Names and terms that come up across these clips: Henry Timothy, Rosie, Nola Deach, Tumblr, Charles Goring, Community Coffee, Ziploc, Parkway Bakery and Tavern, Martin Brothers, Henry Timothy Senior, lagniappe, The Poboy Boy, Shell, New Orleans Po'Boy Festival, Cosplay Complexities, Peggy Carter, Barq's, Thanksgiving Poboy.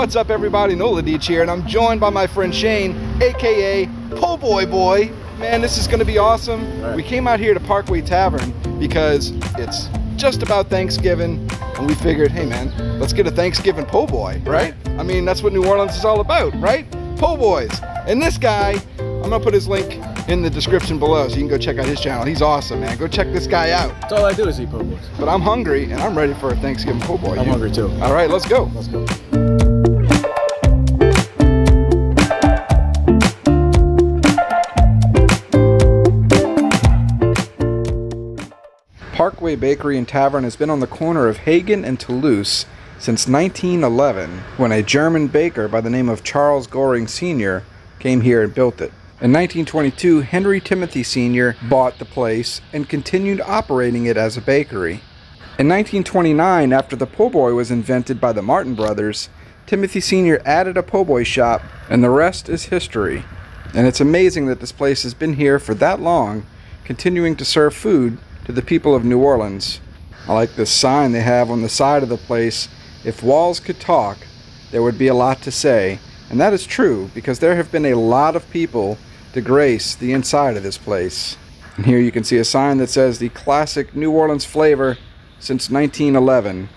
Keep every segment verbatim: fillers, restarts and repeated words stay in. What's up, everybody? Nola Deach here, and I'm joined by my friend Shane, aka Po'Boy Boy. Man, this is gonna be awesome. Right. We came out here to Parkway Tavern because it's just about Thanksgiving, and we figured, hey man, let's get a Thanksgiving po'boy, right? I mean, that's what New Orleans is all about, right? Po'boys. And this guy, I'm gonna put his link in the description below so you can go check out his channel. He's awesome, man. Go check this guy out. That's all I do is eat po'boys. But I'm hungry, and I'm ready for a Thanksgiving po'boy. I'm you. hungry too. All right, let's go. Let's go. Parkway Bakery and Tavern has been on the corner of Hagen and Toulouse since nineteen eleven, when a German baker by the name of Charles Goring Senior came here and built it. In nineteen twenty-two, Henry Timothy Senior bought the place and continued operating it as a bakery. In nineteen twenty-nine, after the po'boy was invented by the Martin Brothers, Timothy Senior added a po'boy shop, and the rest is history. And it's amazing that this place has been here for that long, continuing to serve food to the people of New Orleans. I like this sign they have on the side of the place. If walls could talk, there would be a lot to say. And that is true, because there have been a lot of people to grace the inside of this place. And here you can see a sign that says the classic New Orleans flavor since nineteen eleven,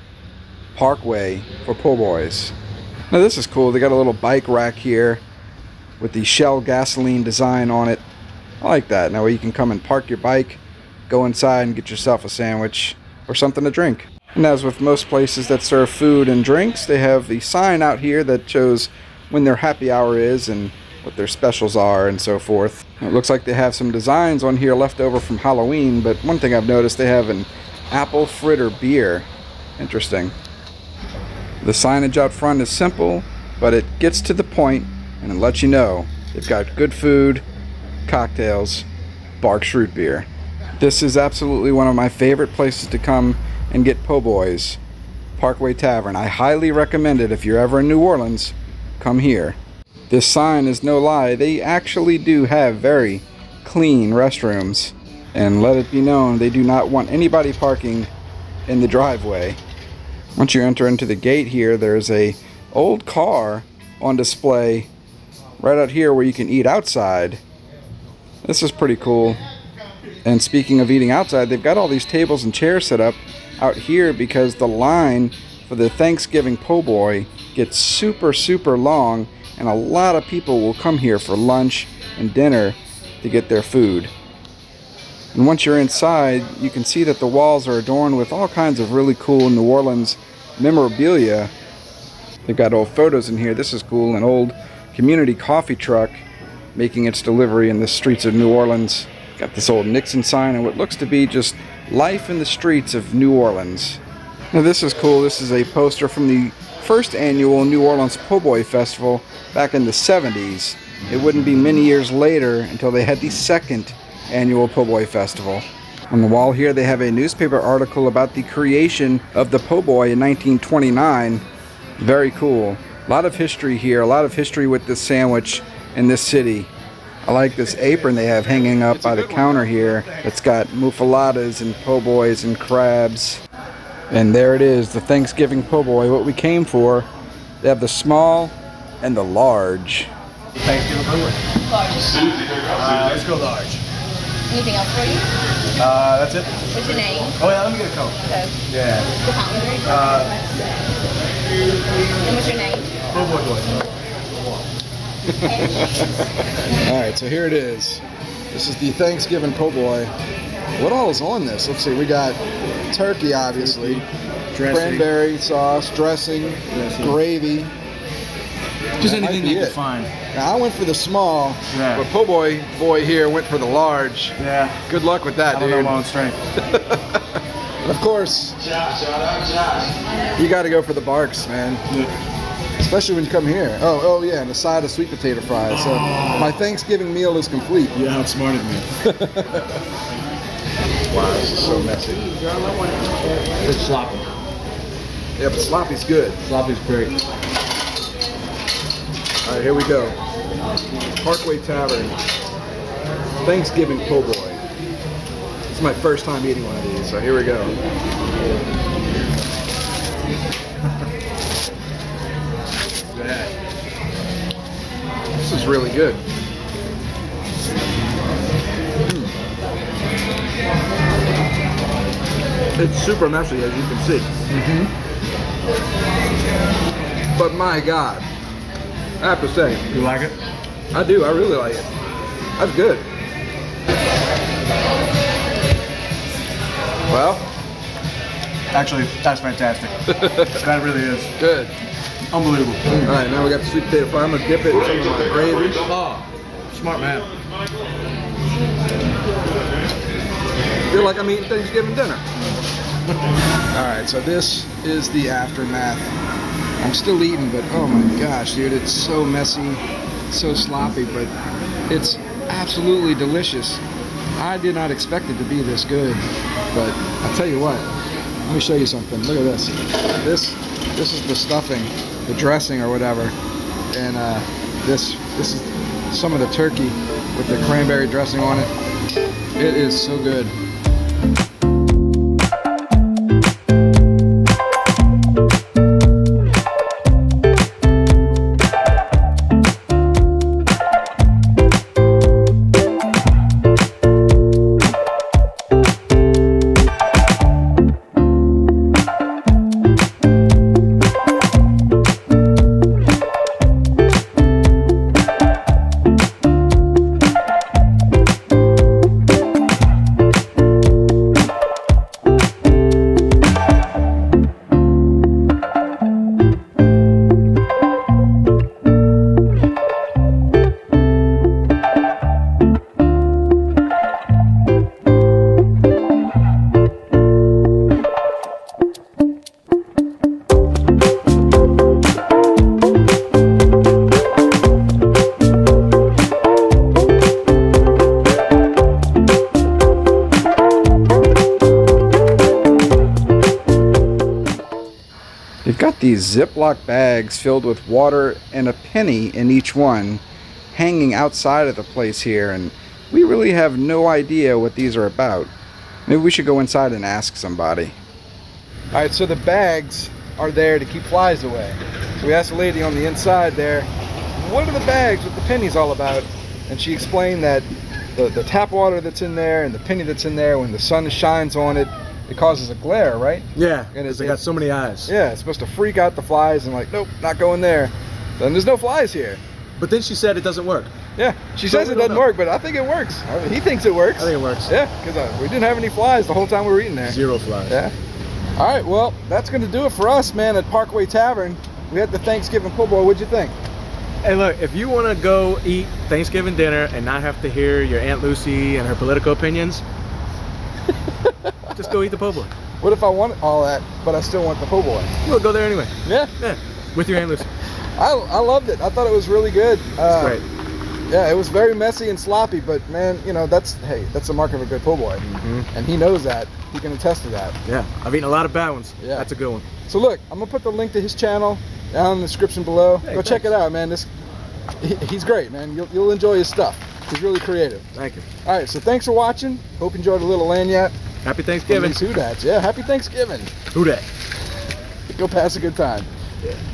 Parkway for po'boys. Now this is cool. They got a little bike rack here with the Shell gasoline design on it. I like that. Now you can come and park your bike, go inside and get yourself a sandwich or something to drink. And as with most places that serve food and drinks, they have the sign out here that shows when their happy hour is and what their specials are and so forth. It looks like they have some designs on here left over from Halloween, but one thing I've noticed, they have an apple fritter beer. Interesting. The signage out front is simple, but it gets to the point and it lets you know they've got good food, cocktails, Barq's root beer. This is absolutely one of my favorite places to come and get po'boys, Parkway Tavern. I highly recommend it. If you're ever in New Orleans, come here. This sign is no lie. They actually do have very clean restrooms. And let it be known, they do not want anybody parking in the driveway. Once you enter into the gate here, there's a old car on display right out here where you can eat outside. This is pretty cool. And speaking of eating outside, they've got all these tables and chairs set up out here because the line for the Thanksgiving po'boy gets super, super long, and a lot of people will come here for lunch and dinner to get their food. And once you're inside, you can see that the walls are adorned with all kinds of really cool New Orleans memorabilia. They've got old photos in here. This is cool. An old Community Coffee truck making its delivery in the streets of New Orleans. Got this old Nixon sign and what looks to be just life in the streets of New Orleans. Now this is cool. This is a poster from the first annual New Orleans Po'Boy Festival back in the seventies. It wouldn't be many years later until they had the second annual Po'Boy Festival. On the wall here they have a newspaper article about the creation of the po'boy in nineteen twenty-nine. Very cool. A lot of history here, a lot of history with this sandwich in this city. I like this apron they have hanging up by the counter here. It's got mufaladas and po'boys and crabs. And there it is, the Thanksgiving po'boy, what we came for. They have the small and the large. Thanksgiving po'boy? Large. Uh, let's go large. Anything else for you? Uh, that's it. What's your name? Oh yeah, let me get a Coke. Okay. Yeah. Uh, and what's your name? Po'boy Boy. Alright, so here it is. This is the Thanksgiving po'boy. What all is on this? Let's see, we got turkey, obviously, dressing, cranberry sauce, dressing, dressing. gravy. Just that anything you can find. Now, I went for the small, yeah. but po'boy boy here went for the large. Yeah. Good luck with that, I don't dude. know my own strength. And of course, you got to go for the Barq's, man. Yeah. Especially when you come here. Oh, oh yeah, and a side of sweet potato fries. So oh. my Thanksgiving meal is complete. You outsmarted me. Wow, this is so messy. It's sloppy. Yeah, but sloppy's good. Sloppy's great. All right, here we go. Parkway Tavern. Thanksgiving po'boy. This is my first time eating one of these, so here we go. is really good. Mm. It's super messy, as you can see. Mm-hmm. But my God, I have to say. You like it? I do, I really like it. That's good. Well, actually, that's fantastic. That really is. Good. Unbelievable. Mm. All right, now we got the sweet potato pie. I'm going to dip it in some of my gravy. Oh, smart man. I feel like I'm eating Thanksgiving dinner. All right, so this is the aftermath. I'm still eating, but oh my gosh, dude, it's so messy, so sloppy, but it's absolutely delicious. I did not expect it to be this good, but I'll tell you what. Let me show you something. Look at this. This, this is the stuffing, the dressing or whatever, and uh, this, this is some of the turkey with the cranberry dressing on it. It is so good. These Ziploc bags filled with water and a penny in each one hanging outside of the place here, and we really have no idea what these are about. Maybe we should go inside and ask somebody. All right, so the bags are there to keep flies away. So we asked the lady on the inside there, what are the bags with the pennies all about? And she explained that the, the tap water that's in there and the penny that's in there, when the sun shines on it, it causes a glare, right? Yeah, and it's, they got so many eyes. Yeah, it's supposed to freak out the flies, and like, nope, not going there. Then there's no flies here. But then she said it doesn't work. Yeah, she so says it doesn't know. work, but I think it works. I mean, he thinks it works. I think it works. Yeah, because uh, we didn't have any flies the whole time we were eating there. Zero flies. Yeah. All right, well, that's going to do it for us, man, at Parkway Tavern. We had the Thanksgiving Po'Boy. What'd you think? Hey, look, if you want to go eat Thanksgiving dinner and not have to hear your Aunt Lucy and her political opinions, just go eat the po'boy. What if I want all that, but I still want the po'boy? We'll go there anyway. Yeah? Yeah. With your Aunt Lucy. I, I loved it. I thought it was really good. Uh, it's great. Yeah, it was very messy and sloppy, but man, you know, that's, hey, that's the mark of a good po'boy. Mm-hmm. And he knows that. He can attest to that. Yeah. I've eaten a lot of bad ones. Yeah. That's a good one. So look, I'm going to put the link to his channel down in the description below. Hey, go thanks. check it out, man. This he, He's great, man. You'll, you'll enjoy his stuff. He's really creative. Thank you. All right, so thanks for watching. Hope you enjoyed a little lagniappe. Happy Thanksgiving. Who dat? Yeah, happy Thanksgiving. Who dat? Go pass a good time. Yeah.